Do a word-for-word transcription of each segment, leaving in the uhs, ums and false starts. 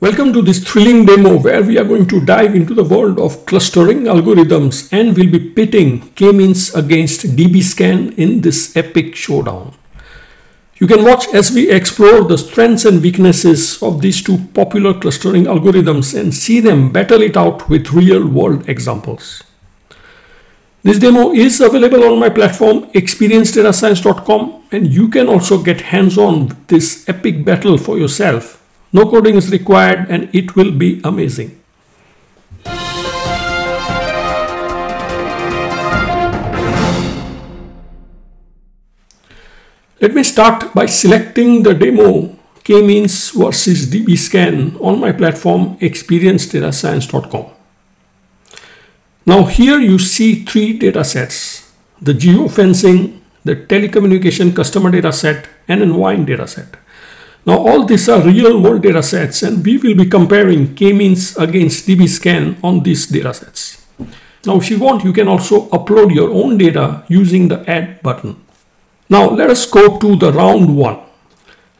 Welcome to this thrilling demo where we are going to dive into the world of clustering algorithms and we'll be pitting K-means against D B scan in this epic showdown. You can watch as we explore the strengths and weaknesses of these two popular clustering algorithms and see them battle it out with real-world examples. This demo is available on my platform experience data science dot com and you can also get hands-on with this epic battle for yourself. No coding is required and it will be amazing. Let me start by selecting the demo K-means versus D B scan on my platform experience data science dot com. Now here you see three datasets: the geofencing, the telecommunication customer dataset, and an wine dataset. Now all these are real world datasets and we will be comparing K-means against D B scan on these datasets. Now if you want, you can also upload your own data using the add button. Now let us go to the round one.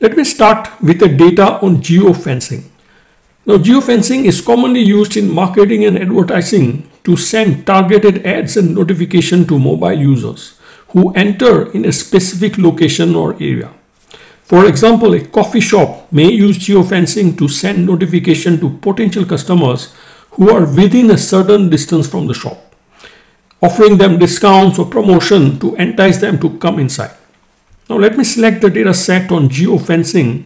Let me start with the data on geofencing. Now geofencing is commonly used in marketing and advertising to send targeted ads and notification to mobile users who enter in a specific location or area. For example, a coffee shop may use geofencing to send notification to potential customers who are within a certain distance from the shop, offering them discounts or promotion to entice them to come inside. Now let me select the data set on geofencing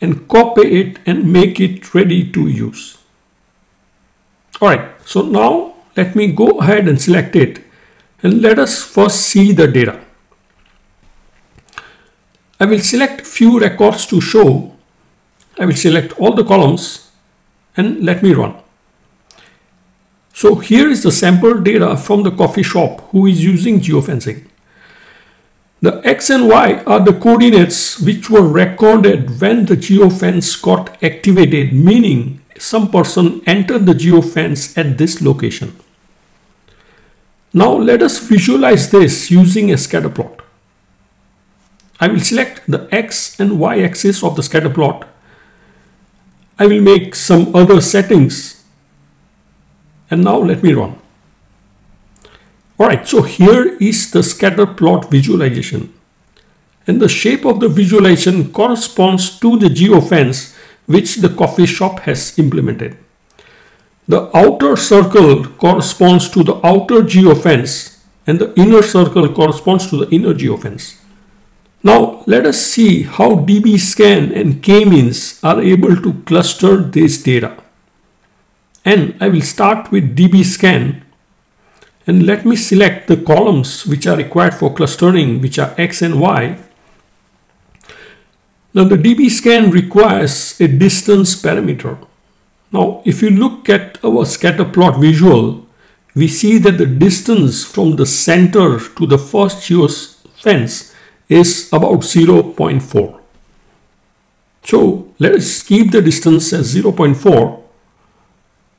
and copy it and make it ready to use. Alright, so now let me go ahead and select it and let us first see the data. I will select few records to show. I will select all the columns and let me run. So here is the sample data from the coffee shop who is using geofencing. The X and Y are the coordinates which were recorded when the geofence got activated, meaning some person entered the geofence at this location. Now let us visualize this using a scatter plot. I will select the X and Y axis of the scatter plot. I will make some other settings. And now let me run. Alright, so here is the scatter plot visualization. And the shape of the visualization corresponds to the geofence which the coffee shop has implemented. The outer circle corresponds to the outer geofence and the inner circle corresponds to the inner geofence. Now let us see how D B scan and K-means are able to cluster this data. And I will start with D B scan and let me select the columns which are required for clustering, which are X and Y. Now the D B scan requires a distance parameter. Now if you look at our scatter plot visual, we see that the distance from the center to the first geofence is about zero point four. So let us keep the distance as zero point four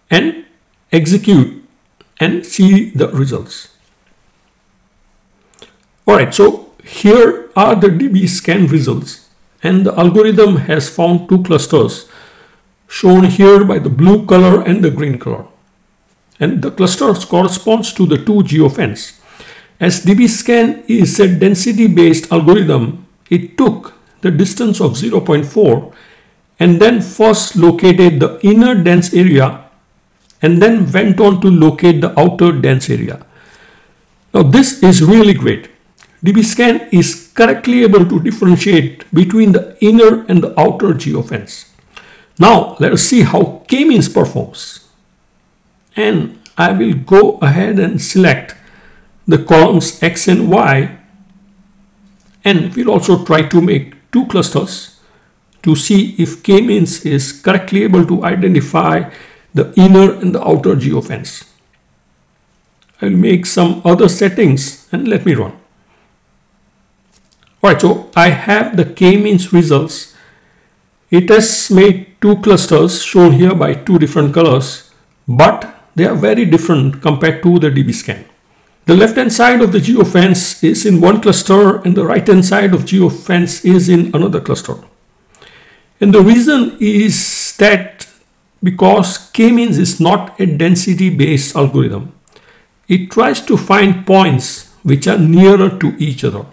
and execute and see the results. Alright, so here are the D B scan results and the algorithm has found two clusters shown here by the blue color and the green color. And the clusters corresponds to the two geofence. As D B scan is a density-based algorithm, it took the distance of zero point four and then first located the inner dense area and then went on to locate the outer dense area. Now this is really great. D B scan is correctly able to differentiate between the inner and the outer geofence. Now let us see how K-means performs. And I will go ahead and select the columns X and Y, and we'll also try to make two clusters to see if K-means is correctly able to identify the inner and the outer geofence. I'll make some other settings and let me run. Alright, so I have the K-means results. It has made two clusters shown here by two different colors, but they are very different compared to the D B scan. The left hand side of the geofence is in one cluster and the right hand side of geofence is in another cluster. And the reason is that because K-means is not a density-based algorithm. It tries to find points which are nearer to each other.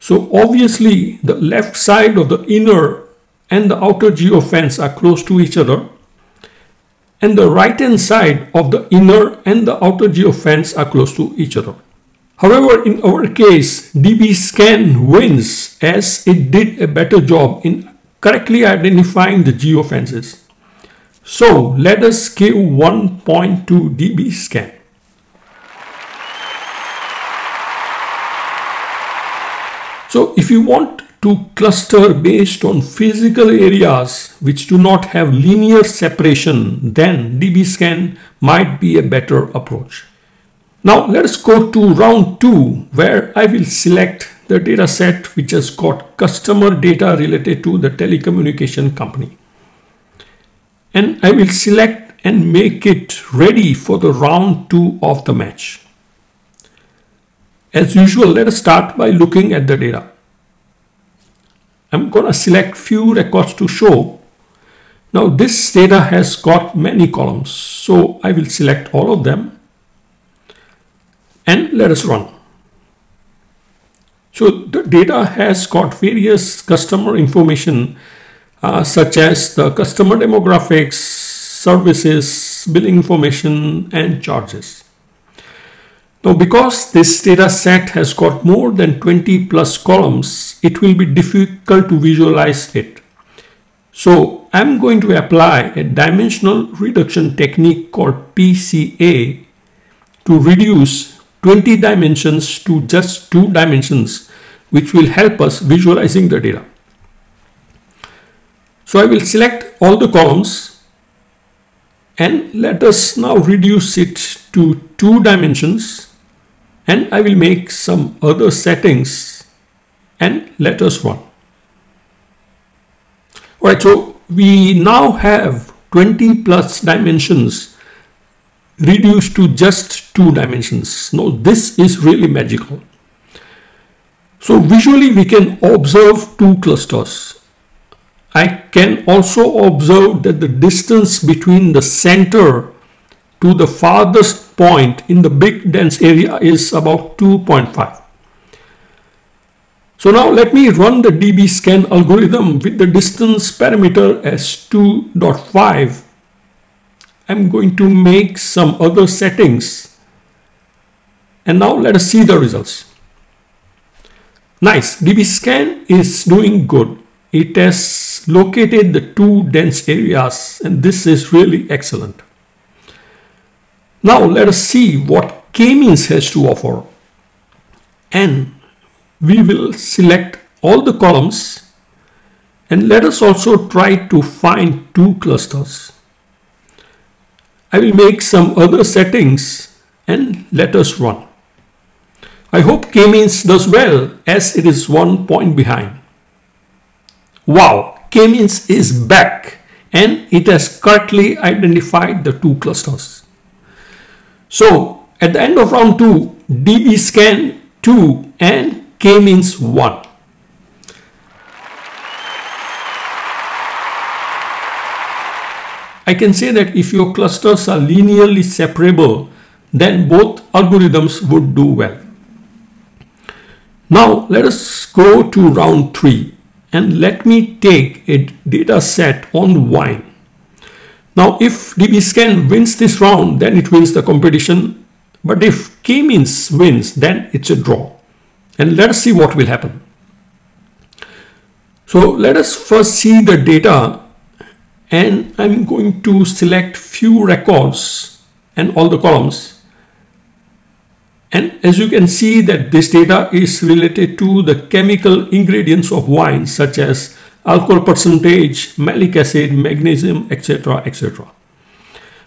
So obviously the left side of the inner and the outer geofence are close to each other, and the right hand side of the inner and the outer geofence are close to each other. However, in our case, DBSCAN wins as it did a better job in correctly identifying the geofences. So let us give one point to DBSCAN. So if you want to cluster based on physical areas which do not have linear separation, then DBSCAN might be a better approach. Now let's go to round two, where I will select the data set which has got customer data related to the telecommunication company. And I will select and make it ready for the round two of the match. As usual, let us start by looking at the data. I'm going to select few records to show. Now this data has got many columns, so I will select all of them and let us run. So the data has got various customer information uh, such as the customer demographics, services, billing information and charges. Now, because this data set has got more than twenty plus columns, it will be difficult to visualize it. So I'm going to apply a dimensional reduction technique called P C A to reduce twenty dimensions to just two dimensions, which will help us visualizing the data. So I will select all the columns and let us now reduce it to two dimensions. And I will make some other settings and let us run. Alright, so we now have twenty plus dimensions reduced to just two dimensions. Now this is really magical. So visually we can observe two clusters. I can also observe that the distance between the center to the farthest point in the big dense area is about two point five. So now let me run the DBSCAN algorithm with the distance parameter as two point five. I'm going to make some other settings and now let us see the results. Nice, DBSCAN is doing good. It has located the two dense areas and this is really excellent. Now let us see what K-means has to offer, and we will select all the columns and let us also try to find two clusters. I will make some other settings and let us run. I hope K-means does well as it is one point behind. Wow, K-means is back and it has correctly identified the two clusters. So at the end of round two, DBSCAN two and K-means one. I can say that if your clusters are linearly separable, then both algorithms would do well. Now let us go to round three and let me take a data set on wine. Now, if DBSCAN wins this round, then it wins the competition. But if K-means wins, then it's a draw. And let us see what will happen. So let us first see the data. And I'm going to select few records and all the columns. And as you can see that this data is related to the chemical ingredients of wine, such as alcohol percentage, malic acid, magnesium, et cetera, et cetera.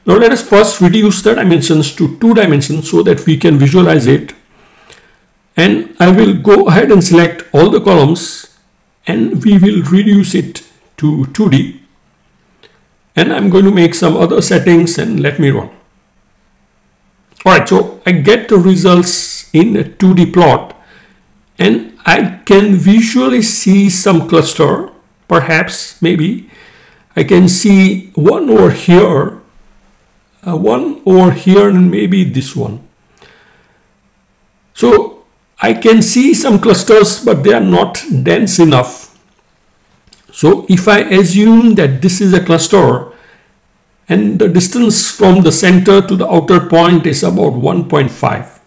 Now let us first reduce the dimensions to two dimensions so that we can visualize it. And I will go ahead and select all the columns and we will reduce it to two D. And I'm going to make some other settings and let me run. Alright, so I get the results in a two D plot and I can visually see some cluster. Perhaps, maybe, I can see one over here, uh, one over here, and maybe this one. So I can see some clusters, but they are not dense enough. So if I assume that this is a cluster and the distance from the center to the outer point is about one point five.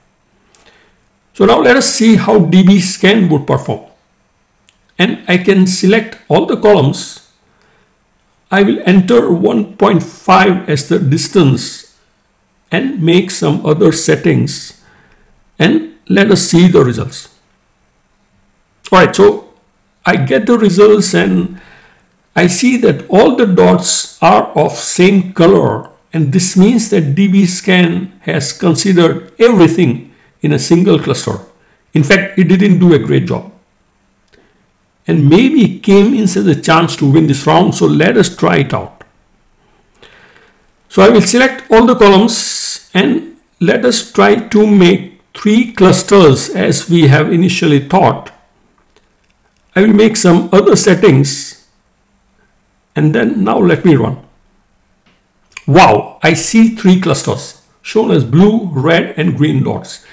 So now let us see how D B scan would perform. And I can select all the columns. I will enter one point five as the distance and make some other settings, and let us see the results. All right, so I get the results and I see that all the dots are of same color, and this means that D B scan has considered everything in a single cluster. In fact, it didn't do a great job. And maybe K means has a chance to win this round, so let us try it out. So I will select all the columns and let us try to make three clusters as we have initially thought. I will make some other settings and then now let me run. Wow, I see three clusters shown as blue, red and green dots.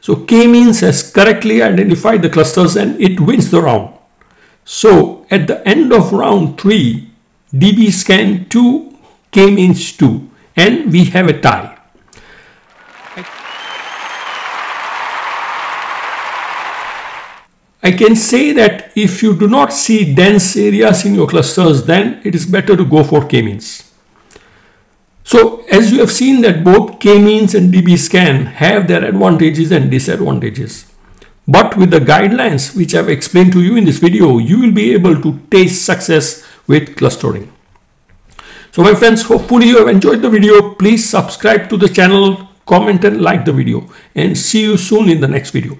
So K means has correctly identified the clusters and it wins the round. So at the end of round three, D B scan two, K means two, and we have a tie. I can say that if you do not see dense areas in your clusters, then it is better to go for K means. So as you have seen that both K means and D B scan have their advantages and disadvantages. But with the guidelines which I have explained to you in this video, you will be able to taste success with clustering. So my friends, hopefully you have enjoyed the video. Please subscribe to the channel, comment and like the video, and see you soon in the next video.